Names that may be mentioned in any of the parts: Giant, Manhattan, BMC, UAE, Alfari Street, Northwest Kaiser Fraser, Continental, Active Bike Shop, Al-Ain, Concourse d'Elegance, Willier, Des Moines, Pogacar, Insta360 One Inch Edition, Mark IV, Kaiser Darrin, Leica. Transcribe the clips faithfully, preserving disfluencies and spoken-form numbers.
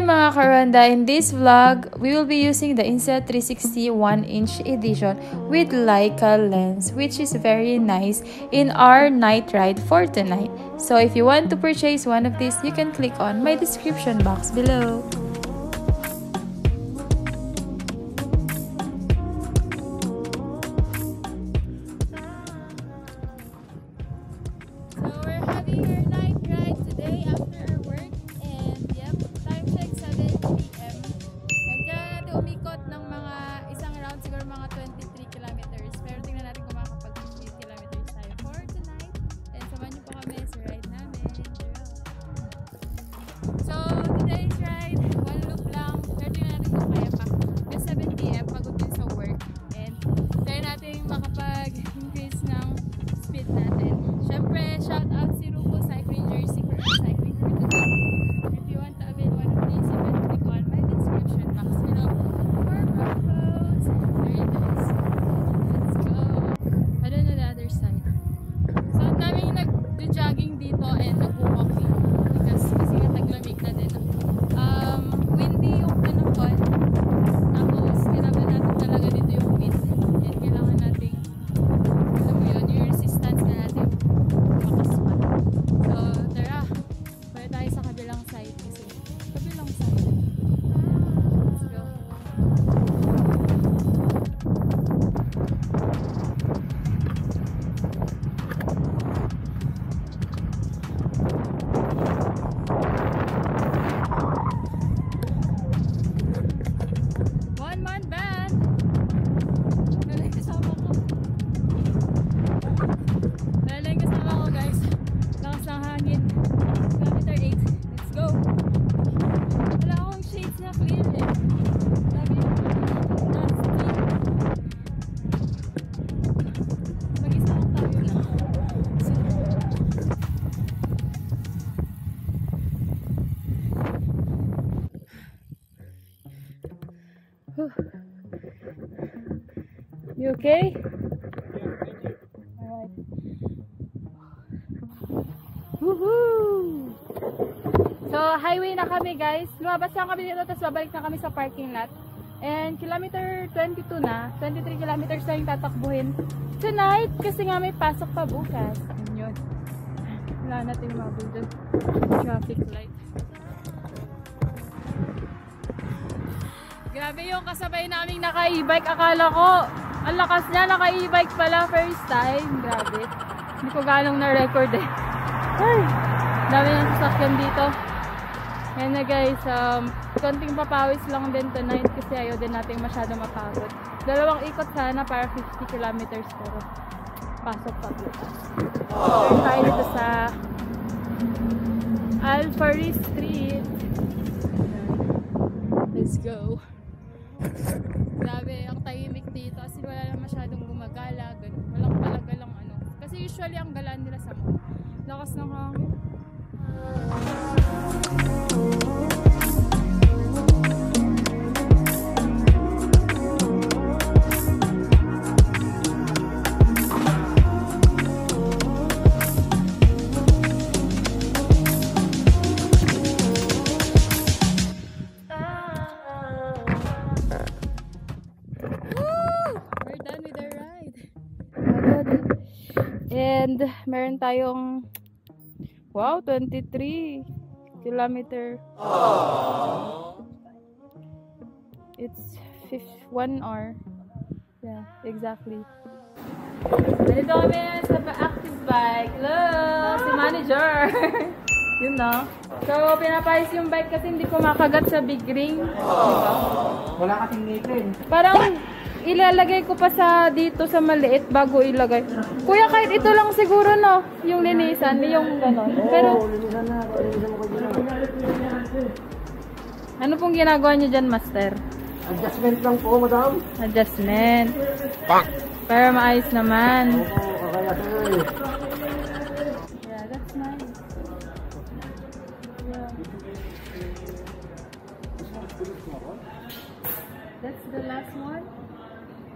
Hi mga karanda! In this vlog, we will be using the Insta three sixty One Inch Edition with Leica lens, which is very nice in our night ride for tonight. So if you want to purchase one of these, you can click on my description box below. You okay? Yeah, thank you. Alright. Woohoo! So, highway na kami guys. Lumabas lang kami dito, tapos babalik na kami sa parking lot. And kilometer twenty-two na. twenty-three kilometers na yung tatakbuhin tonight kasi nga may pasok pa bukas. And yun. Wala natin mabul dun. Traffic light. Grabe yung kasabay naming naka-e-bike. Akala ko, ang lakas niya, naka-e-bike pala first time. Grabe. Hindi ko ganong na-record eh. Ay, dami ng sasakyan dito. Ayan na guys, um, konting papawis lang din tonight kasi ayaw din natin masyado mapagod. Dalawang ikot sana para fifty kilometers pero pasok pagod. So, tayo dito sa Alfari Street. Let's go. Grabe, ang tahimik dito kasi wala lang masyadong gumagala, ganun. Walang talaga lang ano. Kasi usually ang galaan nila sa mga lakas ng hangin. And meron tayong wow, twenty-three kilometer. Aww. It's one hour. Yeah, exactly. Dito kami sa Active Bike. Hello, si manager. Yun na. So, pinapayos yung bike kasi hindi ko makagat sa big ring. Wala kasing ngipin. Parang ilalagay ko pa sa dito sa maliit bago ilagay. Kuya, kahit ito lang siguro no, yung linisan, yung gano'n. Pero ano pong ginagawa niyo diyan, master? Adjustment lang po, madam. Adjustment. Pak. Para maayos naman. Yeah, that's nice. Yeah. That's the last one.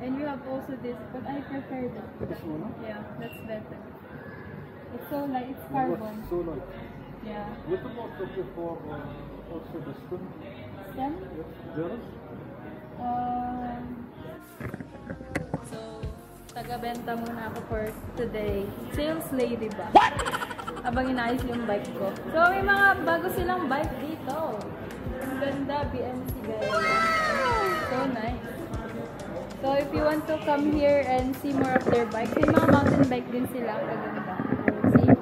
And you have also this, but I prefer that. This one? Yeah, that's better. It's so light, it's carbon. So light. Yeah. With the most of you for uh, also the stem? Stem? Girls? Um, so, taga-benta muna ako for today. Sales lady ba? What? Abang inayos yung bike ko. So, may mga bago silang bike dito. Ang ganda, B M C guys. Wow! So nice. So, if you want to come here and see more of their bikes, may mga mountain bike din sila. Kaganda. See?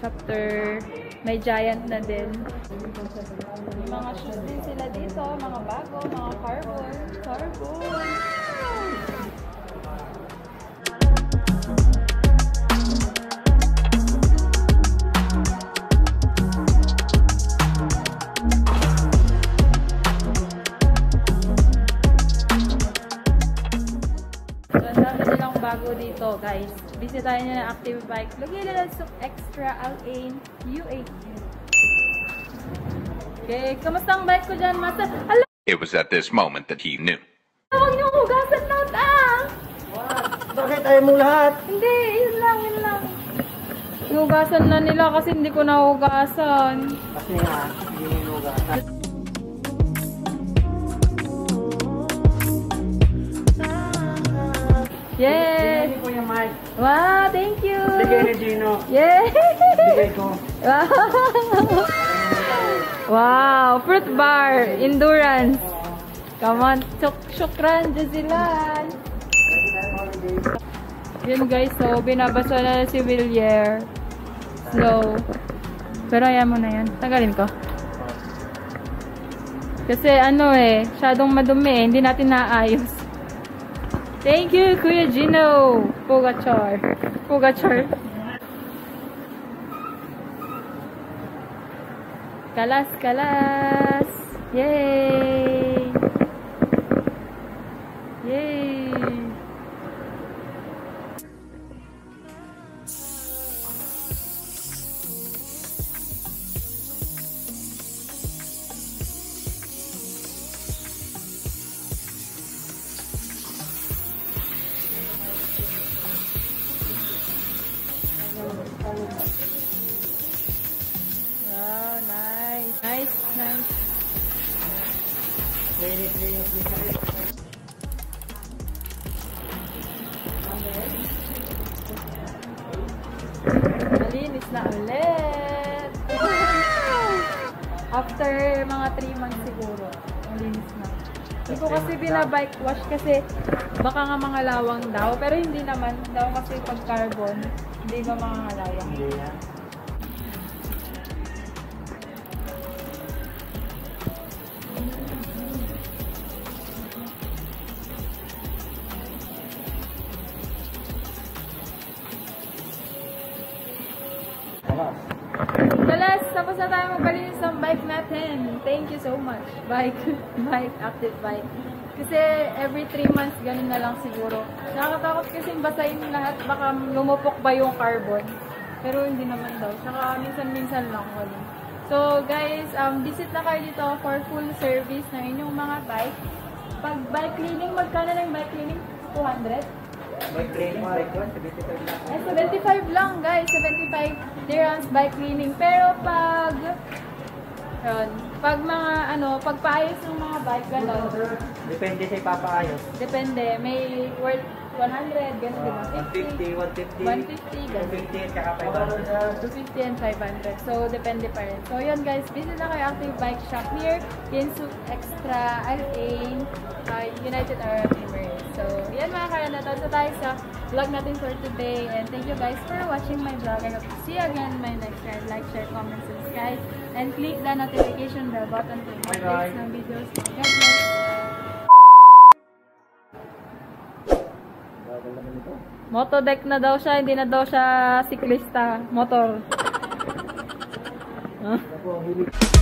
Chapter. May Giant na din. May mga shoes din sila dito. Mga bago, mga carbon. Carbon! Bago dito guys. Bisitahin nyo ng Active Bike. Located at Souk Extra Al-Ain U eight. Okay, kamusta ang bike ko dyan, Master? Alam! It was at this moment that he knew. Huwag nyo hugasan lahat ah! What? Bakit ayaw mong lahat? Hindi, yun lang, yun lang. Hugasan na nila kasi hindi ko nahugasan. Kasi nga, hindi nyo hugasan. Yes! Thank you, Kuya Mike. Wow, thank you! Bigay ni Gino. Yes! Bigay ko. Wow! Wow! Fruit bar! Endurance! Come on! Shukran, Jazilan! Yun guys, so binabasa na si Willier. So, pero ayan mo na yan. Tanggalin ko. Kasi ano eh, syadong madumi eh. Hindi natin naayos. Thank you, Kuya Gino! Pogacar. Pogacar. Kalas, kalas! Yay! Yay! Malinis na ulit. After mga three months siguro, malinis na. Hindi ko kasi binabike wash kasi baka nga mga lawang daw. Pero hindi naman daw kasi pag carbon, hindi ba mga lawang. Kalas, tapos na tayo magpalinis ng bike natin. Thank you so much. Bike, bike, Active Bike. Kasi every three months, ganun na lang siguro. Nakakatakot kasi basahin lahat. Baka lumupok ba yung carbon. Pero hindi naman daw. Saka minsan-minsan lang. So guys, um, visit na kayo dito for full service ng inyong mga bike. Pag bike cleaning, magkano ng bike cleaning? two hundred? Bike cleaning, bike one, seventy-five lang. Eh, seventy-five lang guys, seventy-five dirhams bike cleaning. Pero pag, yun, pag mga ano, pagpaayos ng mga bike, gano'n. Depende sa ipapaayos. Depende, may worth one hundred, gano'n diba? one fifty, one fifty, one fifty, at five hundred. two fifty and five hundred, so depende pa rin. So yun guys, visit na kayo Active Bike Shop here in Souk Extra Al-Ain, uh, United Arab Emirates. So, yan mga karan, natapos na tayo sa vlog natin for today. And thank you guys for watching my vlog. I hope to see you again in my next time. Like, share, comment, subscribe. And click the notification bell button to get updates ng videos. God bless! Motodeck na daw siya. Hindi na daw siya siklista. Motor. Huh?